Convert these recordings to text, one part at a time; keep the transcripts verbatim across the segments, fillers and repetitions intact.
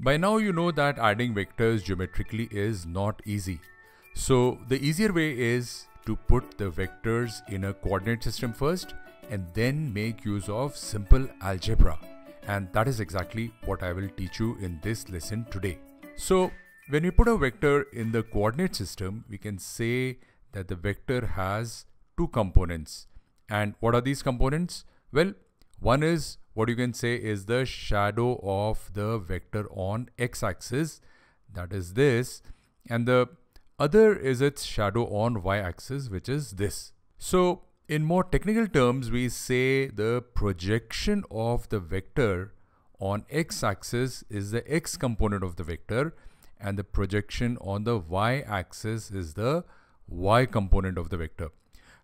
By now you know that adding vectors geometrically is not easy. So the easier way is to put the vectors in a coordinate system first and then make use of simple algebra. And that is exactly what I will teach you in this lesson today. So when we put a vector in the coordinate system, we can say that the vector has two components. And what are these components? Well, one is what you can say is the shadow of the vector on x-axis, that is this, and the other is its shadow on y-axis, which is this. So in more technical terms, we say the projection of the vector on x-axis is the x component of the vector, and the projection on the y-axis is the y component of the vector.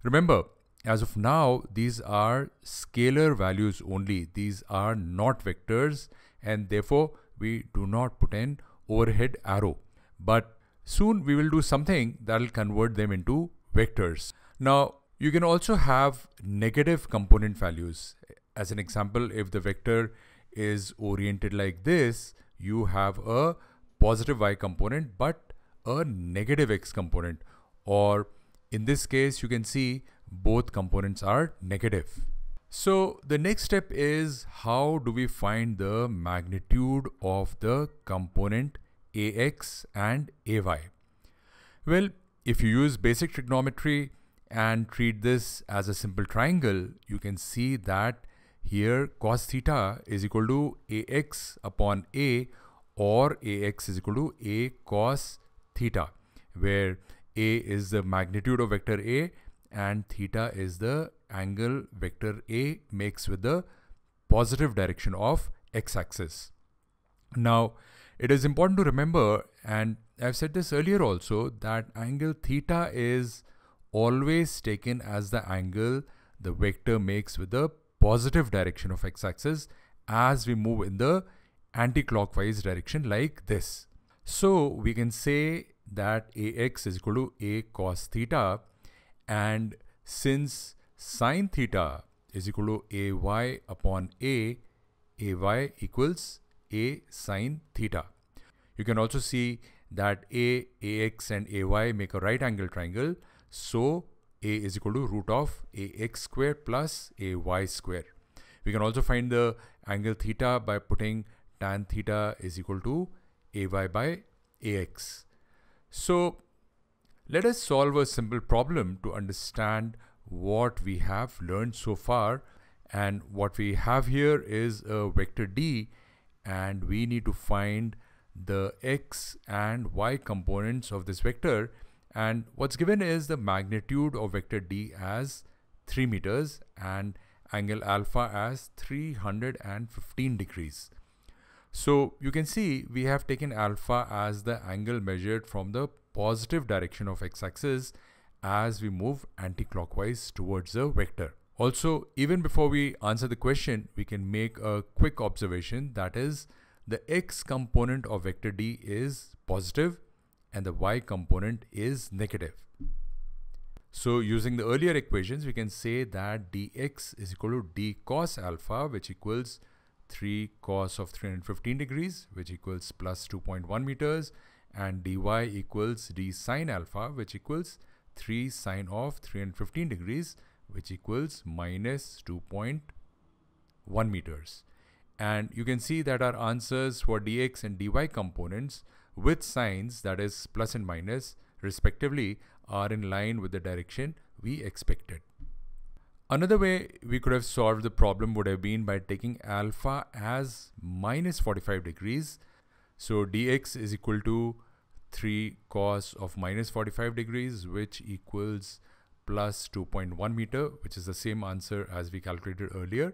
Remember, as of now, these are scalar values only. These are not vectors, and therefore we do not put an overhead arrow. But soon we will do something that will convert them into vectors. Now, you can also have negative component values. As an example, if the vector is oriented like this, you have a positive y component but a negative x component. Or in this case, you can see both components are negative. So the next step is, how do we find the magnitude of the component ax and ay? Well, if you use basic trigonometry and treat this as a simple triangle, you can see that here cos theta is equal to ax upon a, or ax is equal to a cos theta, where a is the magnitude of vector a and theta is the angle vector a makes with the positive direction of x-axis. Now, it is important to remember, and I've said this earlier also, that angle theta is always taken as the angle the vector makes with the positive direction of x-axis as we move in the anti-clockwise direction like this. So we can say that ax is equal to a cos theta, and since sine theta is equal to ay upon a, ay equals a sine theta. You can also see that a, ax and ay make a right angle triangle. So a is equal to root of ax square plus ay square. We can also find the angle theta by putting tan theta is equal to ay by ax. So let us solve a simple problem to understand what we have learned so far. And what we have here is a vector d, and we need to find the x and y components of this vector. And what's given is the magnitude of vector d as three meters and angle alpha as three hundred fifteen degrees. So you can see we have taken alpha as the angle measured from the positive direction of x-axis as we move anti-clockwise towards the vector. Also, even before we answer the question, we can make a quick observation, that is, the x component of vector d is positive and the y component is negative. So using the earlier equations, we can say that dx is equal to d cos alpha, which equals three cos of three hundred fifteen degrees, which equals plus two point one meters, and dy equals d sine alpha, which equals three sine of three hundred fifteen degrees, which equals minus two point one meters. And you can see that our answers for dx and dy components with signs, that is plus and minus respectively, are in line with the direction we expected. Another way we could have solved the problem would have been by taking alpha as minus forty-five degrees. So dx is equal to three cos of minus forty-five degrees, which equals plus two point one meter, which is the same answer as we calculated earlier.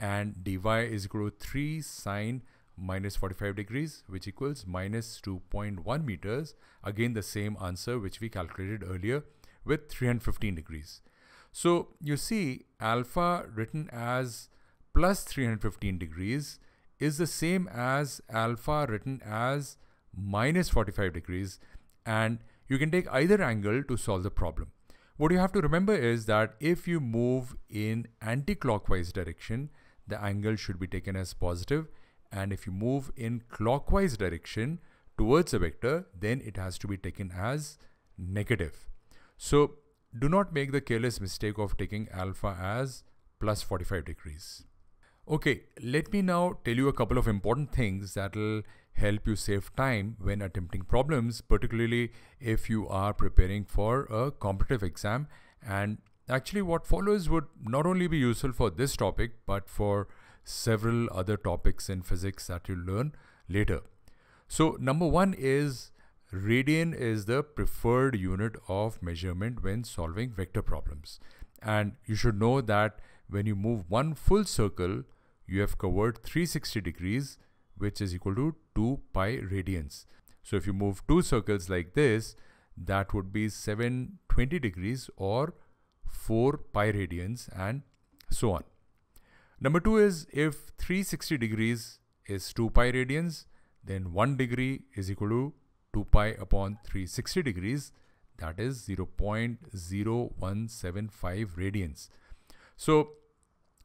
And dy is equal to three sine minus forty-five degrees, which equals minus two point one meters. Again, the same answer which we calculated earlier with three hundred fifteen degrees. So you see, alpha written as plus three hundred fifteen degrees is the same as alpha written as minus forty-five degrees. And you can take either angle to solve the problem. What you have to remember is that if you move in anti-clockwise direction, the angle should be taken as positive, And if you move in clockwise direction towards a vector, then it has to be taken as negative. So do not make the careless mistake of taking alpha as plus forty-five degrees. Okay, let me now tell you a couple of important things that will help you save time when attempting problems, particularly if you are preparing for a competitive exam. And actually what follows would not only be useful for this topic, but for several other topics in physics that you'll learn later. So number one is radian is the preferred unit of measurement when solving vector problems. And you should know that when you move one full circle, you have covered three hundred sixty degrees, which is equal to two pi radians. So if you move two circles like this, that would be seven hundred twenty degrees or four pi radians and so on. Number two is if three hundred sixty degrees is two pi radians, then one degree is equal to two pi upon three hundred sixty degrees, that is zero point zero one seven five radians. So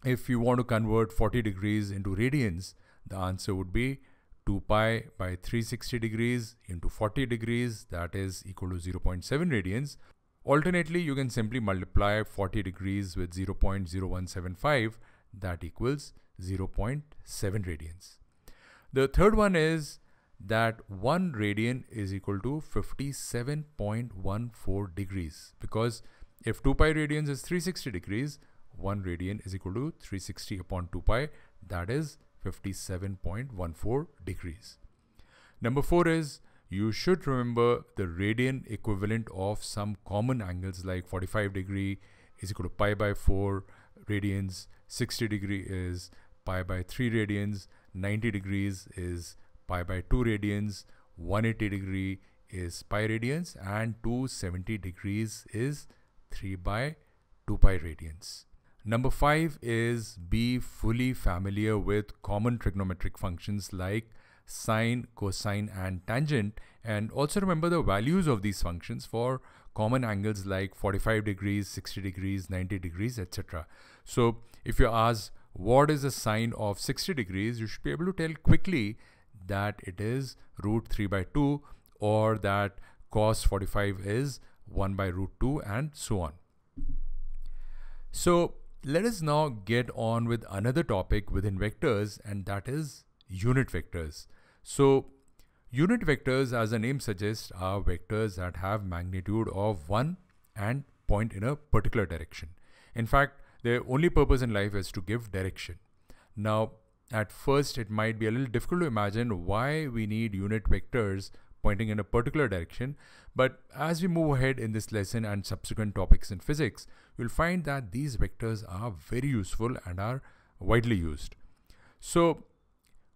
if you want to convert forty degrees into radians, the answer would be two pi by three hundred sixty degrees into forty degrees, that is equal to zero point seven radians. Alternately, you can simply multiply forty degrees with zero point zero one seven five, that equals zero point seven radians. The third one is that one radian is equal to fifty-seven point one four degrees, because if two pi radians is three hundred sixty degrees, one radian is equal to three hundred sixty upon two pi, that is fifty-seven point one four degrees. Number four is you should remember the radian equivalent of some common angles, like forty-five degree is equal to pi by four radians, sixty degree is pi by three radians, ninety degrees is pi by two radians, one hundred eighty degree is pi radians, and two hundred seventy degrees is three by two pi radians. Number five is be fully familiar with common trigonometric functions like sine, cosine, and tangent, and also remember the values of these functions for common angles like forty-five degrees, sixty degrees, ninety degrees, et cetera. So if you're asked what is the sine of sixty degrees, you should be able to tell quickly that it is root three by two, or that cos forty-five is one by root two, and so on. So let us now get on with another topic within vectors, and that is unit vectors. So unit vectors, as the name suggests, are vectors that have magnitude of one and point in a particular direction. In fact, their only purpose in life is to give direction. Now, at first, it might be a little difficult to imagine why we need unit vectors pointing in a particular direction. But as we move ahead in this lesson and subsequent topics in physics, you'll find that these vectors are very useful and are widely used. So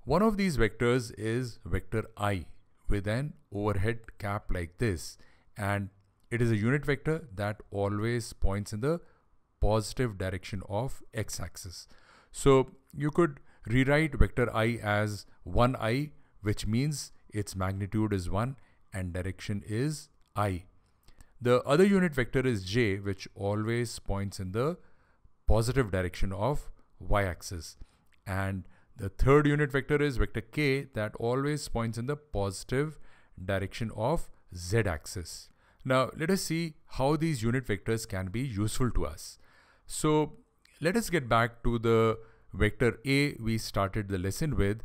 one of these vectors is vector I with an overhead cap like this. And it is a unit vector that always points in the positive direction of x-axis. So you could rewrite vector I as one i, which means its magnitude is one and direction is i. The other unit vector is j, which always points in the positive direction of y-axis. And the third unit vector is vector k, that always points in the positive direction of z-axis. Now let us see how these unit vectors can be useful to us. So let us get back to the vector A we started the lesson with,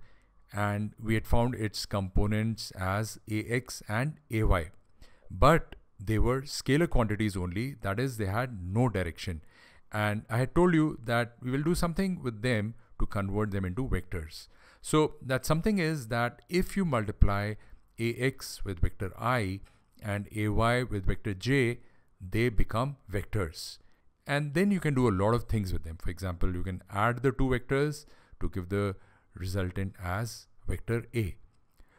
and we had found its components as ax and ay. But they were scalar quantities only, that is, they had no direction. And I had told you that we will do something with them to convert them into vectors. So that something is that if you multiply ax with vector I and ay with vector j, they become vectors. And then you can do a lot of things with them. For example, you can add the two vectors to give the resultant as vector A.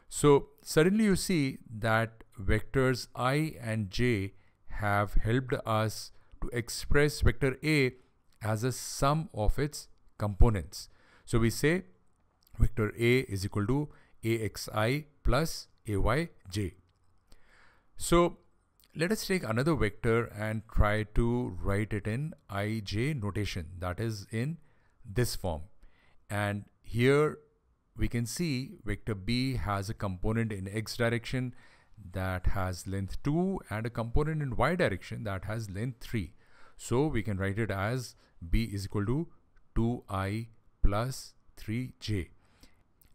So suddenly you see that vectors I and j have helped us to express vector A as a sum of its components. So we say vector A is equal to axi plus ayj. So let us take another vector and try to write it in ij notation, that is in this form. And here we can see vector B has a component in X direction that has length two and a component in Y direction that has length three. So we can write it as B is equal to two i plus three j.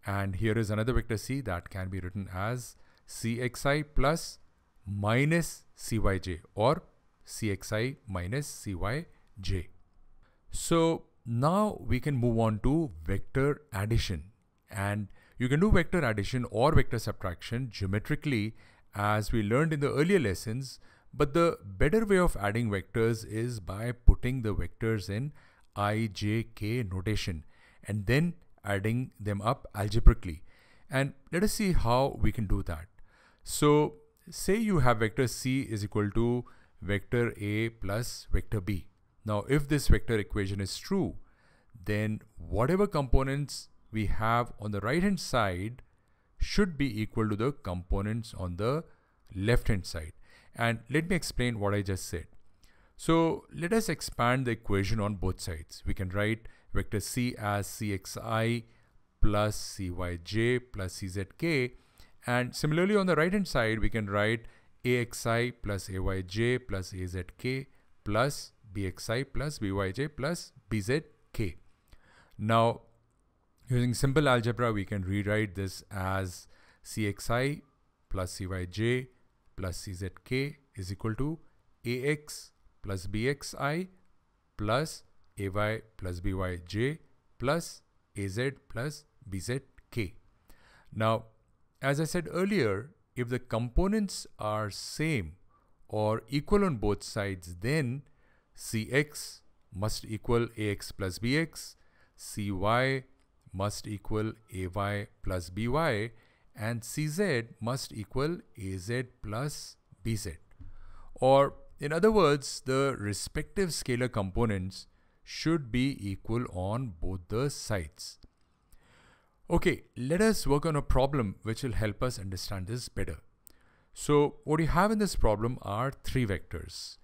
And here is another vector C that can be written as C x i plus minus C y j or C x i minus C y j. So now we can move on to vector addition. And you can do vector addition or vector subtraction geometrically as we learned in the earlier lessons, but the better way of adding vectors is by putting the vectors in i, j, k notation and then adding them up algebraically. And let us see how we can do that. So say you have vector C is equal to vector A plus vector B. Now if this vector equation is true, then whatever components we have on the right hand side should be equal to the components on the left hand side. And let me explain what I just said. So let us expand the equation on both sides. We can write vector C as C x i plus C y j plus C z k. And similarly on the right hand side, we can write A x i plus A y j plus A z k plus B x i plus B y j plus B z k. Now, using simple algebra, we can rewrite this as C x i plus C y j plus C z k is equal to A x plus B x i plus A y plus B y j plus A z plus B z k. Now, as I said earlier, if the components are same or equal on both sides, then C x must equal A x plus B x, C y must equal A y plus B y, and C z must equal A z plus B z. Or in other words, the respective scalar components should be equal on both the sides. Okay, let us work on a problem which will help us understand this better. So what you have in this problem are three vectors.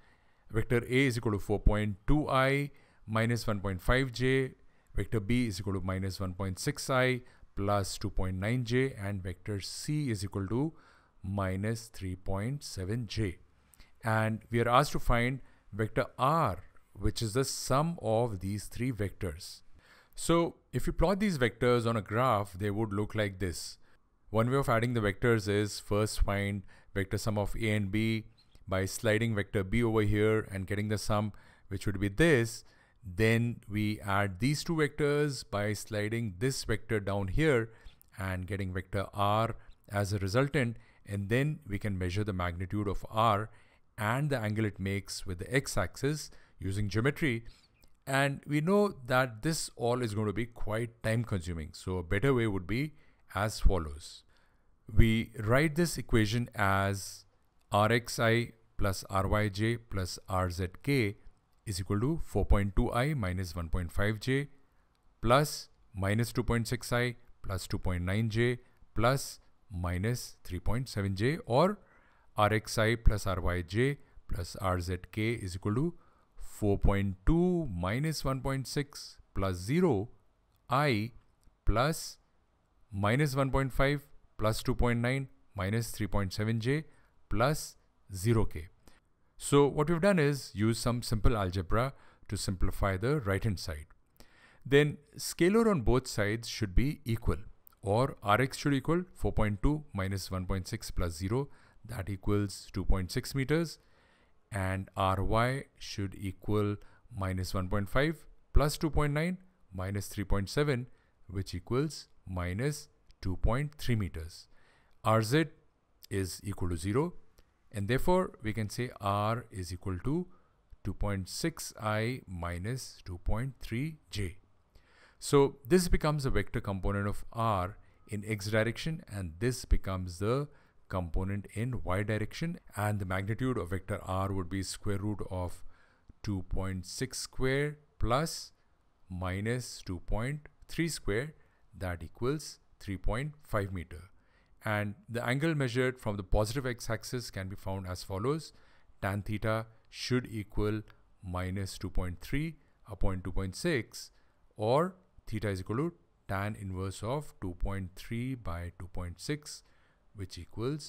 Vector A is equal to four point two i minus one point five j, vector B is equal to minus one point six i plus two point nine j, and vector C is equal to minus three point seven j. And we are asked to find vector R, which is the sum of these three vectors. So if you plot these vectors on a graph, they would look like this. One way of adding the vectors is first find vector sum of A and B by sliding vector B over here and getting the sum, which would be this. Then we add these two vectors by sliding this vector down here and getting vector R as a resultant, and then we can measure the magnitude of R and the angle it makes with the x-axis using geometry. And we know that this all is going to be quite time consuming, so a better way would be as follows. We write this equation as R x i plus R y j plus R z k is equal to four point two i minus one point five j plus minus two point six i plus two point nine j plus minus three point seven j, or R x i plus R y j plus R z k is equal to four point two minus one point six plus zero i plus minus one point five plus two point nine minus three point seven j plus zero k. So what we've done is use some simple algebra to simplify the right hand side. Then scalar on both sides should be equal, or Rx should equal four point two minus one point six plus zero, that equals two point six meters, and Ry should equal minus one point five plus two point nine minus three point seven, which equals minus two point three meters. Rz is equal to zero, and therefore we can say R is equal to two point six i minus two point three j. So this becomes a vector component of R in X direction, and this becomes the component in Y direction, and the magnitude of vector R would be square root of two point six square plus minus two point three square, that equals three point five meter. And the angle measured from the positive x-axis can be found as follows. Tan theta should equal minus two point three upon two point six, or theta is equal to tan inverse of two point three by two point six, which equals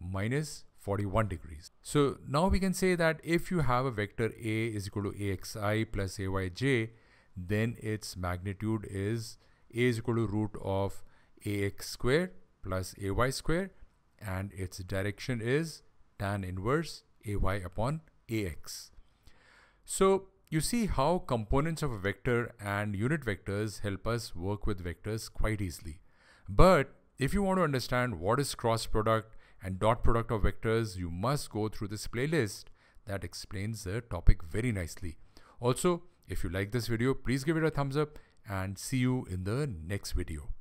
minus forty-one degrees. So now we can say that if you have a vector A is equal to A X I plus A Y J, then its magnitude is A is equal to root of A X squared plus A Y squared, and its direction is tan inverse A Y upon A X. So you see how components of a vector and unit vectors help us work with vectors quite easily. But if you want to understand what is cross product and dot product of vectors, you must go through this playlist that explains the topic very nicely. Also, if you like this video, please give it a thumbs up and see you in the next video.